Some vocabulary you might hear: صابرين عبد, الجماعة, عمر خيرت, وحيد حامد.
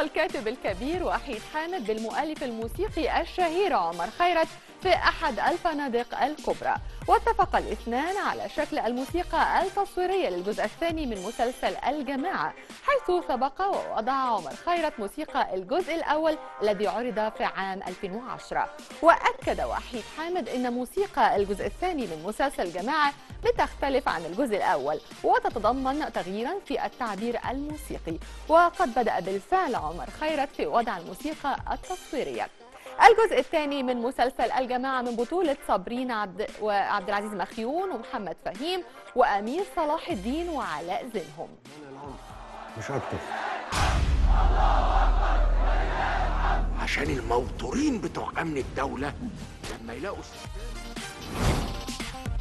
التقى الكاتب الكبير وحيد حامد بالمؤلف الموسيقي الشهير عمر خيرت في أحد الفنادق الكبرى، واتفق الاثنان على شكل الموسيقى التصويرية للجزء الثاني من مسلسل الجماعة، حيث سبق ووضع عمر خيرت موسيقى الجزء الأول الذي عرض في عام 2010. وأكد وحيد حامد أن موسيقى الجزء الثاني من مسلسل الجماعة بتختلف عن الجزء الأول وتتضمن تغييرا في التعبير الموسيقي، وقد بدأ بالفعل عمر خيرت في وضع الموسيقى التصويرية. الجزء الثاني من مسلسل الجماعة من بطولة صابرين عبد وعبد العزيز مخيون ومحمد فهيم وأمير صلاح الدين وعلاء زينهم. مش أكتر. عشان الموتورين بتوع أمن الدولة لما يلاقوا